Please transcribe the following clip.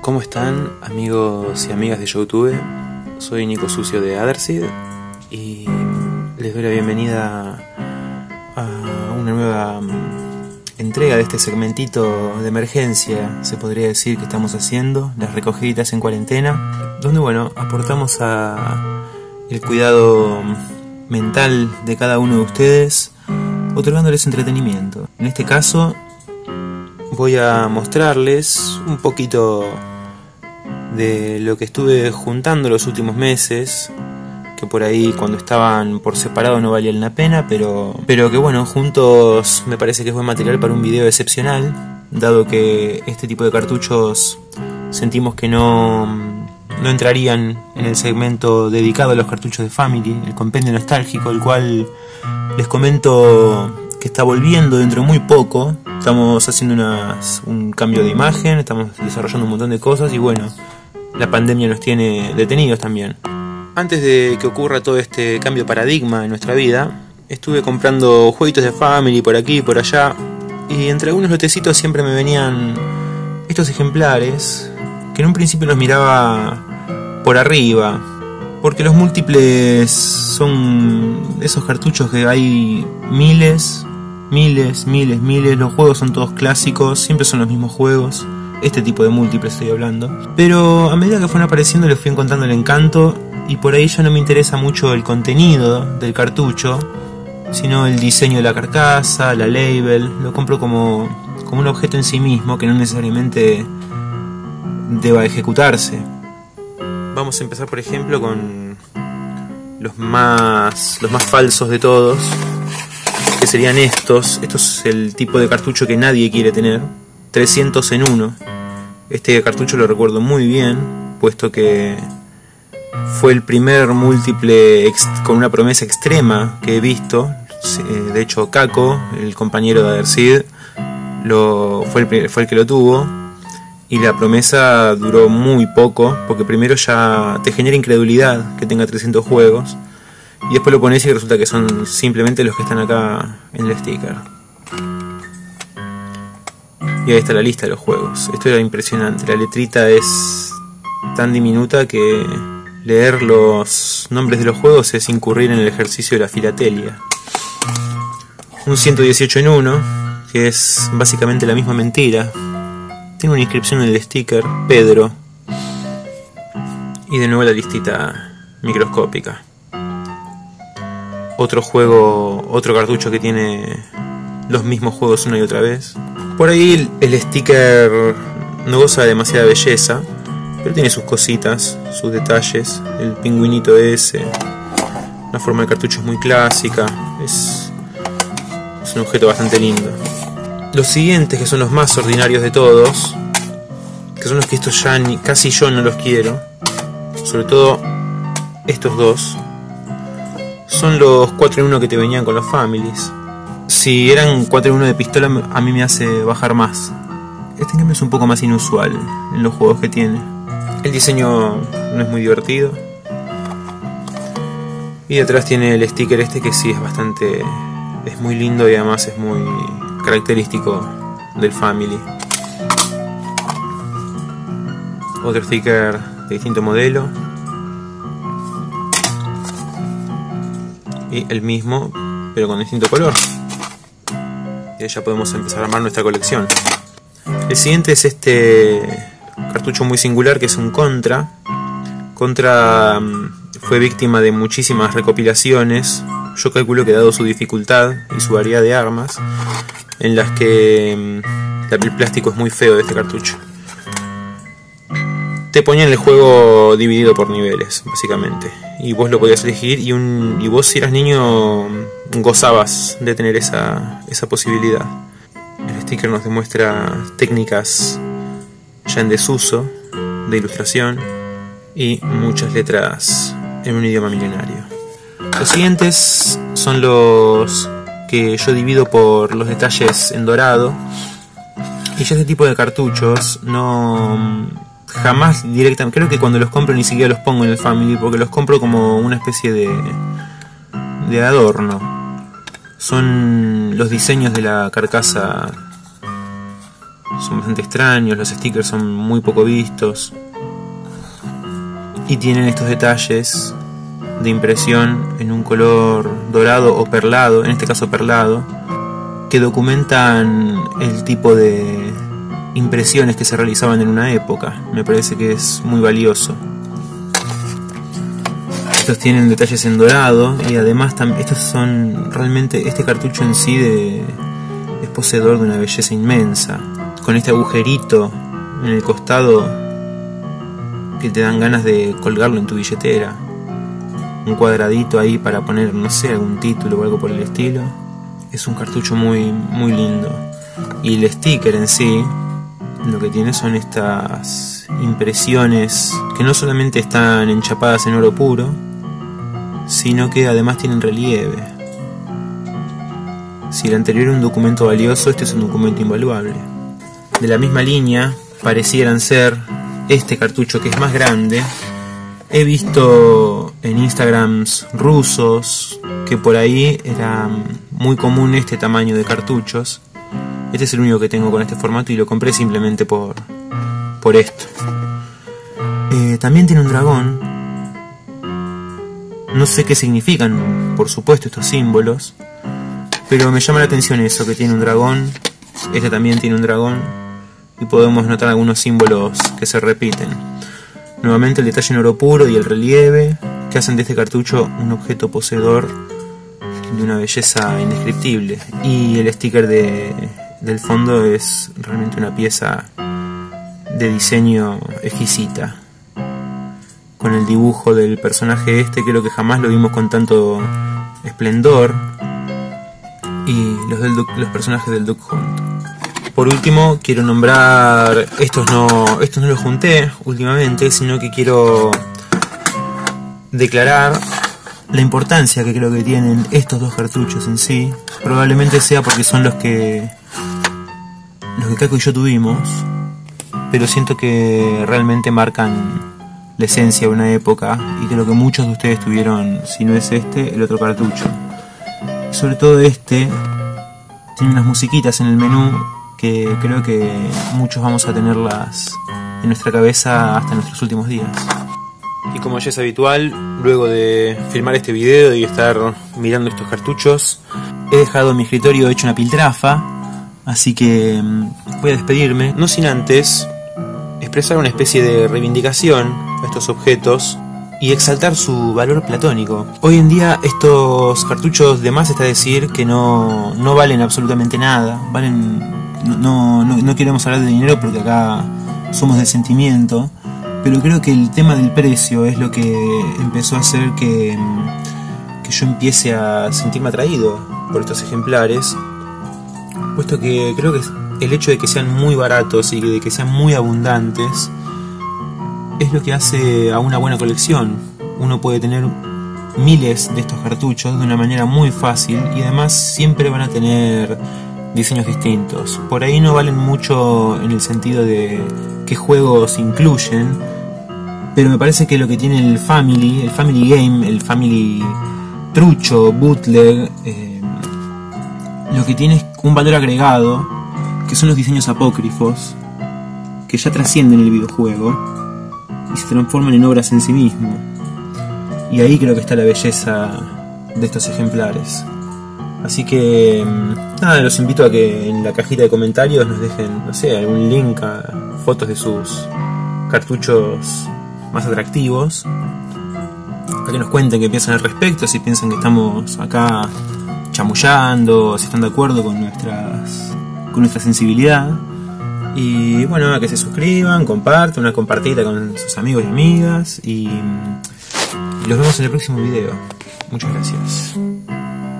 ¿Cómo están, amigos y amigas de YouTube? Soy Nico Sucio de Adersid y les doy la bienvenida a una nueva entrega de este segmentito de emergencia, se podría decir, que estamos haciendo, las recogiditas en cuarentena, donde, bueno, aportamos a el cuidado mental de cada uno de ustedes, otorgándoles entretenimiento. En este caso, voy a mostrarles un poquito de lo que estuve juntando los últimos meses, que por ahí cuando estaban por separado no valían la pena, pero que bueno, juntos me parece que es buen material para un video excepcional, dado que este tipo de cartuchos sentimos que no entrarían en el segmento dedicado a los cartuchos de Family, el compendio nostálgico, el cual les comento que está volviendo dentro de muy poco. Estamos haciendo un cambio de imagen, estamos desarrollando un montón de cosas y bueno, la pandemia nos tiene detenidos también. Antes de que ocurra todo este cambio de paradigma en nuestra vida, estuve comprando jueguitos de Family por aquí y por allá, y entre algunos lotecitos siempre me venían estos ejemplares, que en un principio los miraba por arriba, porque los múltiples son esos cartuchos que hay miles, los juegos son todos clásicos, siempre son los mismos juegos, este tipo de múltiples estoy hablando. Pero a medida que fueron apareciendo les fui encontrando el encanto, y por ahí ya no me interesa mucho el contenido del cartucho, sino el diseño de la carcasa, la label, lo compro como un objeto en sí mismo que no necesariamente deba ejecutarse. Vamos a empezar por ejemplo con los más falsos de todos, que serían estos. Esto es el tipo de cartucho que nadie quiere tener, 300 en 1. Este cartucho lo recuerdo muy bien, puesto que fue el primer múltiple con una promesa extrema que he visto. De hecho, Kako, el compañero de Adersid, fue el que lo tuvo, y la promesa duró muy poco, porque primero ya te genera incredulidad que tenga 300 juegos, y después lo pones y resulta que son simplemente los que están acá en el sticker. Y ahí está la lista de los juegos. Esto era impresionante. La letrita es tan diminuta que leer los nombres de los juegos es incurrir en el ejercicio de la filatelia. Un 118 en 1, que es básicamente la misma mentira. Tiene una inscripción en el sticker, Pedro. Y de nuevo la listita microscópica. Otro cartucho que tiene los mismos juegos una y otra vez. Por ahí el sticker no goza de demasiada belleza, pero tiene sus cositas, sus detalles. El pingüinito ese, la forma de cartucho es muy clásica, es un objeto bastante lindo. Los siguientes, que son los más ordinarios de todos, que son los que estos ya casi yo no los quiero, sobre todo estos dos, son los 4 en 1 que te venían con los families. Si eran 4 en 1 de pistola, a mí me hace bajar más. Este cambio es un poco más inusual en los juegos que tiene. El diseño no es muy divertido. Y detrás tiene el sticker este, que sí es bastante... es muy lindo y además es muy característico del Family. Otro sticker de distinto modelo. Y el mismo, pero con distinto color. Y ya podemos empezar a armar nuestra colección. El siguiente es este cartucho muy singular, que es un Contra. Contra fue víctima de muchísimas recopilaciones. Yo calculo que, dado su dificultad y su variedad de armas, en las que el plástico es muy feo de este cartucho, te ponían el juego dividido por niveles, básicamente, y vos lo podías elegir, y vos, si eras niño, gozabas de tener esa posibilidad. El sticker nos demuestra técnicas ya en desuso de ilustración y muchas letras en un idioma milenario. Los siguientes son los que yo divido por los detalles en dorado, y ya este tipo de cartuchos no... jamás directamente, creo que cuando los compro ni siquiera los pongo en el Family, porque los compro como una especie de adorno. Son los diseños de la carcasa son bastante extraños, los stickers son muy poco vistos y tienen estos detalles de impresión en un color dorado o perlado, en este caso perlado, que documentan el tipo de impresiones que se realizaban en una época. Me parece que es muy valioso. Estos tienen detalles en dorado y además estos son realmente, este cartucho en sí es poseedor de una belleza inmensa, con este agujerito en el costado que te dan ganas de colgarlo en tu billetera, un cuadradito ahí para poner, no sé, algún título o algo por el estilo. Es un cartucho muy lindo, y el sticker en sí lo que tiene son estas impresiones que no solamente están enchapadas en oro puro, sino que además tienen relieve. Si el anterior era un documento valioso, este es un documento invaluable. De la misma línea parecieran ser este cartucho, que es más grande. He visto en Instagrams rusos que por ahí era muy común este tamaño de cartuchos. Este es el único que tengo con este formato y lo compré simplemente por esto. También tiene un dragón. No sé qué significan, por supuesto, estos símbolos, pero me llama la atención eso, que tiene un dragón. Este también tiene un dragón, y podemos notar algunos símbolos que se repiten. Nuevamente el detalle en oro puro y el relieve, que hacen de este cartucho un objeto poseedor de una belleza indescriptible. Y el sticker del fondo es realmente una pieza de diseño exquisita, con el dibujo del personaje este, creo que jamás lo vimos con tanto esplendor, y los personajes del Duck Hunt. Por último, quiero nombrar, estos no los junté últimamente, sino que quiero declarar la importancia que creo que tienen estos dos cartuchos en sí. Probablemente sea porque son los que Kako y yo tuvimos, pero siento que realmente marcan la esencia de una época, y creo que muchos de ustedes tuvieron, si no es este, el otro cartucho. Sobre todo este tiene unas musiquitas en el menú que creo que muchos vamos a tenerlas en nuestra cabeza hasta nuestros últimos días. Y como ya es habitual, luego de filmar este video y estar mirando estos cartuchos, he dejado mi escritorio hecho una piltrafa, así que voy a despedirme, no sin antes expresar una especie de reivindicación a estos objetos y exaltar su valor platónico. Hoy en día estos cartuchos, de más está decir que no valen absolutamente nada. Valen, no queremos hablar de dinero porque acá somos de sentimiento, pero creo que el tema del precio es lo que empezó a hacer que yo empiece a sentirme atraído por estos ejemplares, puesto que creo que el hecho de que sean muy baratos y de que sean muy abundantes es lo que hace a una buena colección. Uno puede tener miles de estos cartuchos de una manera muy fácil, y además siempre van a tener diseños distintos. Por ahí no valen mucho en el sentido de qué juegos incluyen, pero me parece que lo que tiene el Family Game, el Family trucho, bootleg, lo que tiene es un valor agregado, que son los diseños apócrifos, que ya trascienden el videojuego y se transforman en obras en sí mismo. Y ahí creo que está la belleza de estos ejemplares. Así que nada, los invito a que en la cajita de comentarios nos dejen, no sé, algún link a fotos de sus cartuchos más atractivos, a que nos cuenten qué piensan al respecto, si piensan que estamos acá chamullando, si están de acuerdo con nuestra sensibilidad. Y bueno, que se suscriban, compartan, una compartida con sus amigos y amigas, y los vemos en el próximo video. Muchas gracias.